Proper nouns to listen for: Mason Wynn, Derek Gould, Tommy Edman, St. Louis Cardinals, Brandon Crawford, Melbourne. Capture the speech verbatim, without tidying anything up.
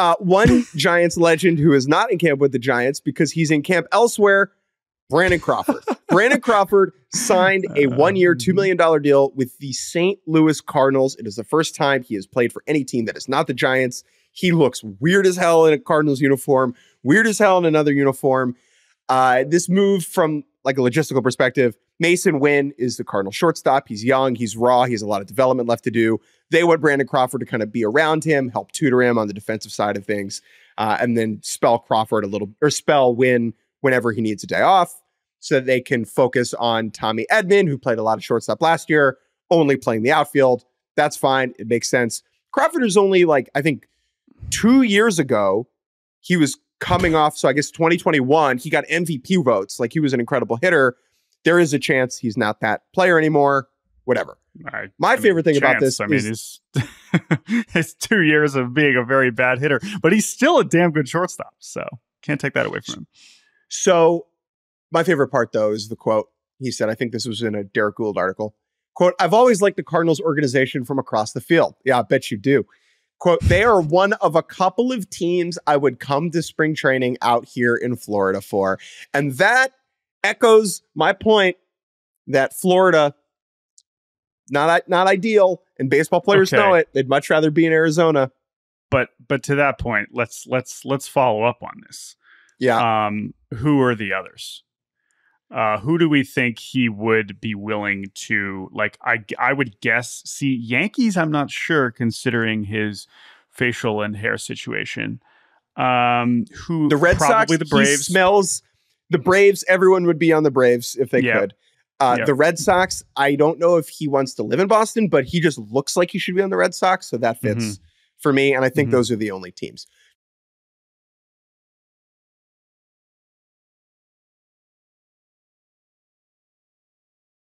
Uh, one Giants legend who is not in camp with the Giants because he's in camp elsewhere, Brandon Crawford. Brandon Crawford signed a one-year, two million dollar deal with the Saint Louis Cardinals. It is the first time he has played for any team that is not the Giants. He looks weird as hell in a Cardinals uniform, weird as hell in another uniform. Uh, this move from like a logistical perspective, Mason Wynn is the Cardinal shortstop. He's young, he's raw, he has a lot of development left to do. They want Brandon Crawford to kind of be around him, help tutor him on the defensive side of things, uh, and then spell Crawford a little, or spell Wynn whenever he needs a day off, so that they can focus on Tommy Edman, who played a lot of shortstop last year, only playing the outfield. That's fine. It makes sense. Crawford is only like, I think two years ago, he was coming off. So I guess twenty twenty-one, he got M V P votes. Like, he was an incredible hitter. There is a chance he's not that player anymore. Whatever. I, My I favorite mean, thing chance, about this I mean, is it's two years of being a very bad hitter, but he's still a damn good shortstop. So can't take that away from him. So my favorite part, though, is the quote. He said, I think this was in a Derek Gould article, quote, "I've always liked the Cardinals organization from across the field." Yeah, I bet you do. Quote, "They are one of a couple of teams I would come to spring training out here in Florida for." And that echoes my point that Florida, not, not ideal, and baseball players okay. know it. They'd much rather be in Arizona. But but to that point, let's let's let's follow up on this. Yeah. Um, who are the others? Uh, who do we think he would be willing to, like, I, I would guess, see, Yankees, I'm not sure, considering his facial and hair situation. Um, who the Red Sox, the Braves. He smells the Braves. Everyone would be on the Braves if they yeah. could. Uh, yeah. The Red Sox, I don't know if he wants to live in Boston, but he just looks like he should be on the Red Sox. So that fits mm-hmm. for me. And I think mm-hmm. those are the only teams.